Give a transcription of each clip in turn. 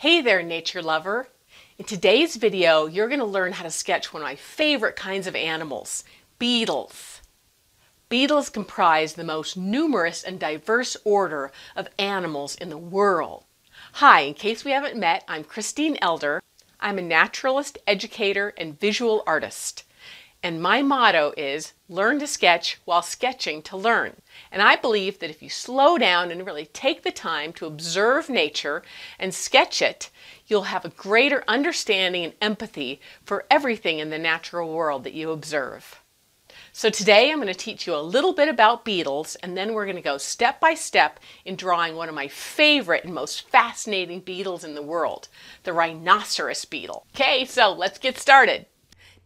Hey there, nature lover! In today's video, you're going to learn how to sketch one of my favorite kinds of animals, beetles. Beetles comprise the most numerous and diverse order of animals in the world. Hi, in case we haven't met, I'm Christine Elder. I'm a naturalist, educator, and visual artist. And my motto is, learn to sketch while sketching to learn. And I believe that if you slow down and really take the time to observe nature and sketch it, you'll have a greater understanding and empathy for everything in the natural world that you observe. So today I'm going to teach you a little bit about beetles, and then we're going to go step by step in drawing one of my favorite and most fascinating beetles in the world, the rhinoceros beetle. Okay, so let's get started.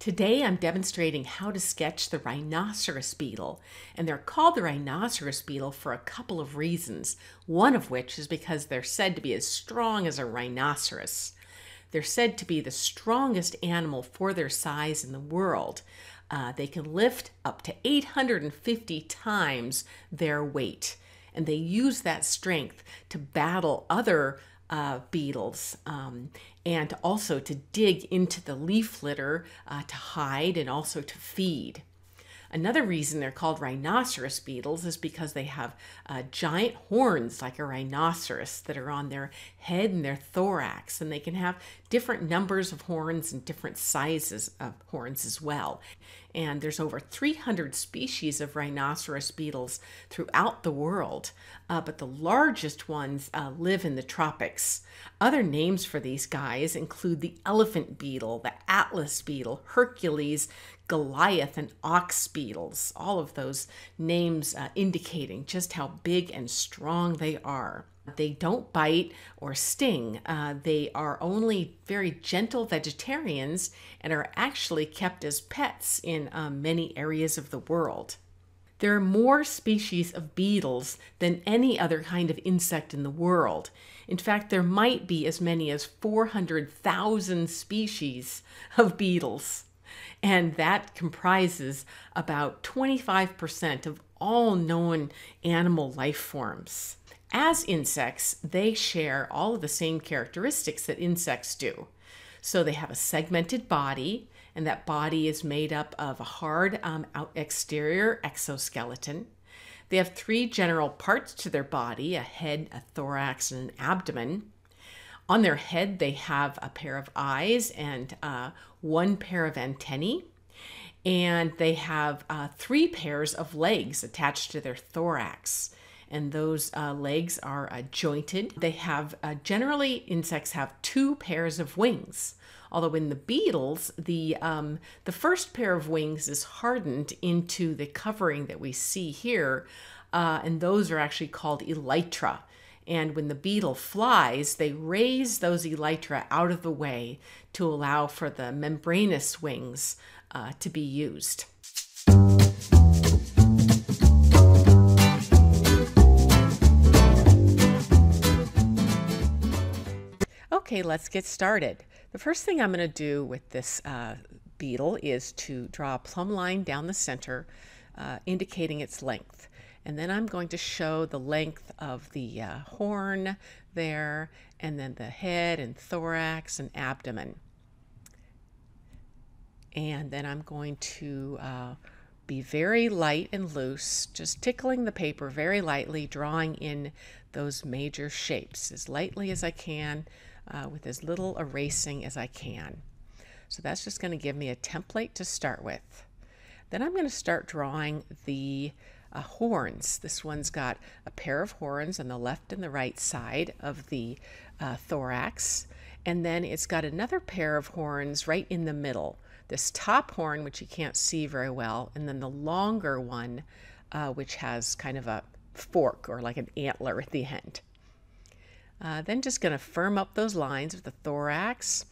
Today I'm demonstrating how to sketch the rhinoceros beetle, and they're called the rhinoceros beetle for a couple of reasons, one of which is because they're said to be as strong as a rhinoceros. They're said to be the strongest animal for their size in the world. They can lift up to 850 times their weight, and they use that strength to battle other beetles and also to dig into the leaf litter to hide and also to feed. Another reason they're called rhinoceros beetles is because they have giant horns like a rhinoceros that are on their head and their thorax, and they can have different numbers of horns and different sizes of horns as well. And there's over 300 species of rhinoceros beetles throughout the world, but the largest ones live in the tropics. Other names for these guys include the elephant beetle, the atlas beetle, Hercules, Goliath, and ox beetles, all of those names indicating just how big and strong they are. They don't bite or sting. They are only very gentle vegetarians and are actually kept as pets in many areas of the world. There are more species of beetles than any other kind of insect in the world. In fact, there might be as many as 400,000 species of beetles. And that comprises about 25% of all known animal life forms. As insects, they share all of the same characteristics that insects do. So they have a segmented body, and that body is made up of a hard exterior exoskeleton. They have three general parts to their body: a head, a thorax, and an abdomen. On their head, they have a pair of eyes and one pair of antennae. And they have three pairs of legs attached to their thorax. And those legs are jointed. They have, generally insects have two pairs of wings. Although in the beetles, the first pair of wings is hardened into the covering that we see here. And those are actually called elytra. And when the beetle flies, they raise those elytra out of the way to allow for the membranous wings to be used. Okay, let's get started. The first thing I'm going to do with this beetle is to draw a plumb line down the center, indicating its length. And then I'm going to show the length of the horn there, and then the head and thorax and abdomen. And then I'm going to be very light and loose, just tickling the paper very lightly, drawing in those major shapes as lightly as I can, with as little erasing as I can. So that's just going to give me a template to start with. Then I'm going to start drawing the horns. This one's got a pair of horns on the left and the right side of the thorax, and then it's got another pair of horns right in the middle. This top horn, which you can't see very well, and then the longer one, which has kind of a fork or like an antler at the end. Then just going to firm up those lines of the thorax.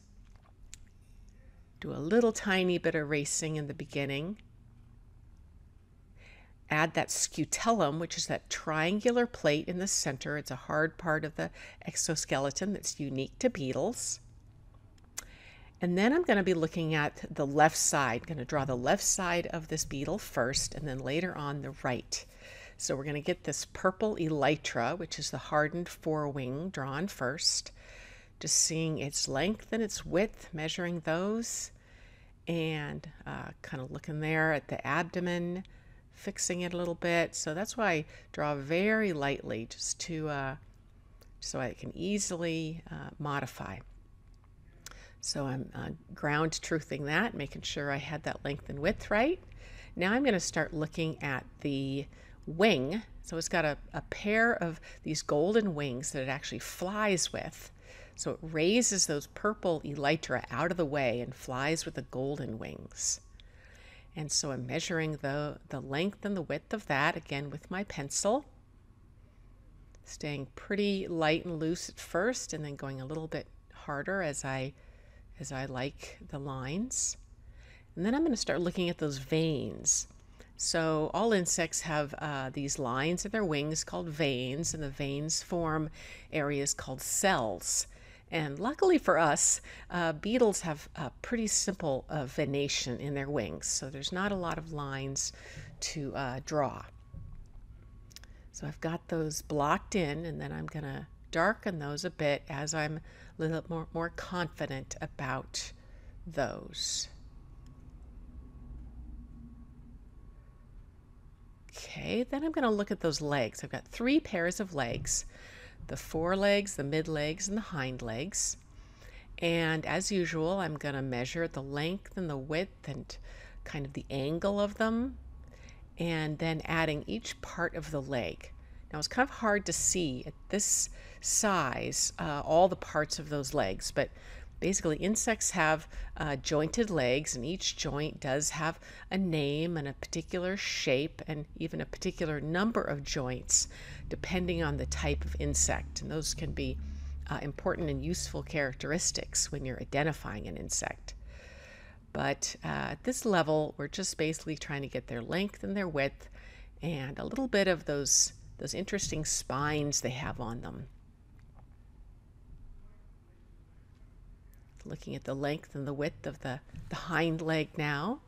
Do a little tiny bit of erasing in the beginning. Add that scutellum, which is that triangular plate in the center. It's a hard part of the exoskeleton that's unique to beetles. And then I'm going to be looking at the left side. I'm going to draw the left side of this beetle first, and then later on the right. So we're going to get this purple elytra, which is the hardened forewing, drawn first. just seeing its length and its width, measuring those, and kind of looking there at the abdomen, fixing it a little bit. So that's why I draw very lightly, just to so I can easily modify. So I'm ground truthing that, making sure I had that length and width right. Now I'm going to start looking at the wing. So it's got a pair of these golden wings that it actually flies with. So it raises those purple elytra out of the way and flies with the golden wings. And so I'm measuring the length and the width of that, again with my pencil. Staying pretty light and loose at first, and then going a little bit harder as I like the lines. And then I'm going to start looking at those veins. So all insects have these lines in their wings called veins, and the veins form areas called cells. And luckily for us, beetles have a pretty simple venation in their wings, so there's not a lot of lines to draw. So I've got those blocked in, and then I'm going to darken those a bit as I'm a little more confident about those. Okay, then I'm going to look at those legs. I've got three pairs of legs, the forelegs, the mid legs, and the hind legs. And as usual, I'm going to measure the length and the width and kind of the angle of them, and then adding each part of the leg. Now it's kind of hard to see at this size all the parts of those legs, but basically insects have jointed legs, and each joint does have a name and a particular shape and even a particular number of joints depending on the type of insect. And those can be important and useful characteristics when you're identifying an insect. But at this level, we're just basically trying to get their length and their width and a little bit of those interesting spines they have on them. Looking at the length and the width of the hind leg now.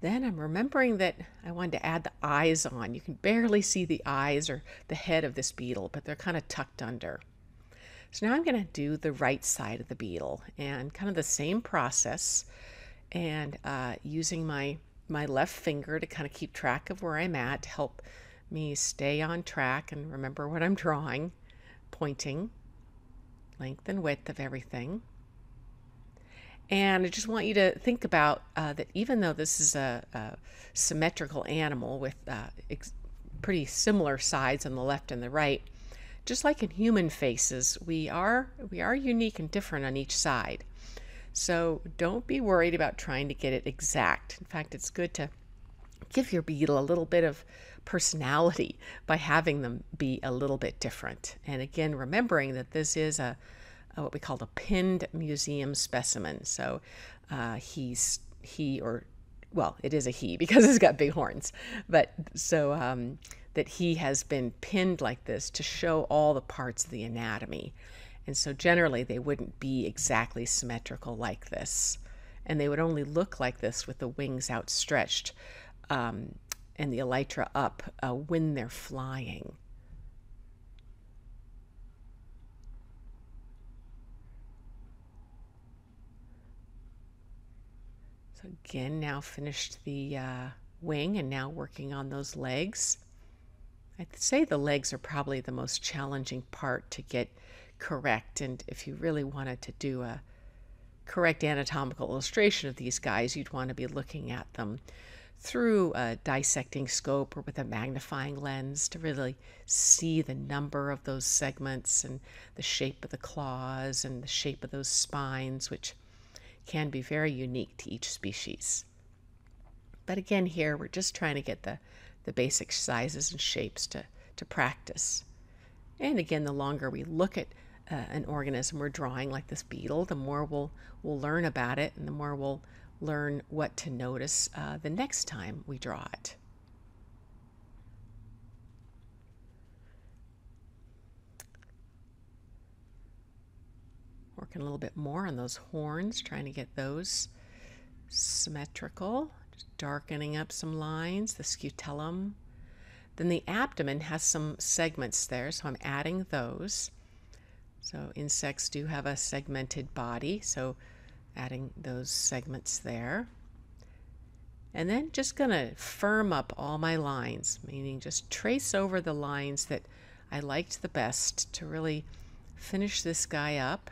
Then I'm remembering that I wanted to add the eyes on. You can barely see the eyes or the head of this beetle, but they're kind of tucked under. So now I'm going to do the right side of the beetle, and kind of the same process, and using my left finger to kind of keep track of where I'm at to help me stay on track and remember what I'm drawing, pointing, length and width of everything. And I just want you to think about that even though this is a symmetrical animal with pretty similar sides on the left and the right, just like in human faces, we are unique and different on each side. So don't be worried about trying to get it exact. In fact, it's good to give your beetle a little bit of personality by having them be a little bit different. And again, remembering that this is a what we call a pinned museum specimen. So it is a he because it's got big horns. But so that he has been pinned like this to show all the parts of the anatomy. And so generally they wouldn't be exactly symmetrical like this, and they would only look like this with the wings outstretched and the elytra up when they're flying. So again, now finished the wing, and now working on those legs. I'd say the legs are probably the most challenging part to get correct, and if you really wanted to do a correct anatomical illustration of these guys, you'd want to be looking at them through a dissecting scope or with a magnifying lens to really see the number of those segments and the shape of the claws and the shape of those spines, which can be very unique to each species. But again, here we're just trying to get the basic sizes and shapes to practice. And again, the longer we look at an organism we're drawing, like this beetle, the more we'll learn about it, and the more we'll learn what to notice the next time we draw it. Working a little bit more on those horns, trying to get those symmetrical, just darkening up some lines, the scutellum. Then the abdomen has some segments there, so I'm adding those. So insects do have a segmented body, so adding those segments there. And then just going to firm up all my lines, meaning just trace over the lines that I liked the best to really finish this guy up.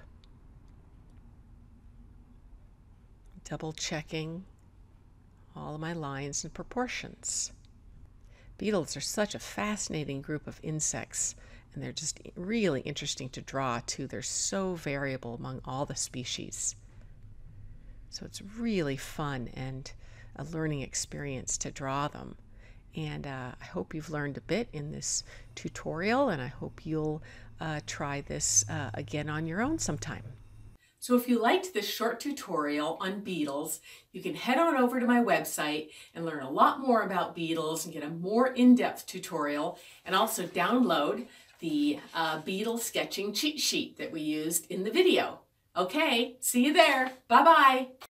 Double checking all of my lines and proportions. Beetles are such a fascinating group of insects, and they're just really interesting to draw too. They're so variable among all the species. So it's really fun and a learning experience to draw them. And I hope you've learned a bit in this tutorial, and I hope you'll try this again on your own sometime. So if you liked this short tutorial on beetles, you can head on over to my website and learn a lot more about beetles and get a more in-depth tutorial, and also download the beetle sketching cheat sheet that we used in the video. Okay, see you there. Bye-bye.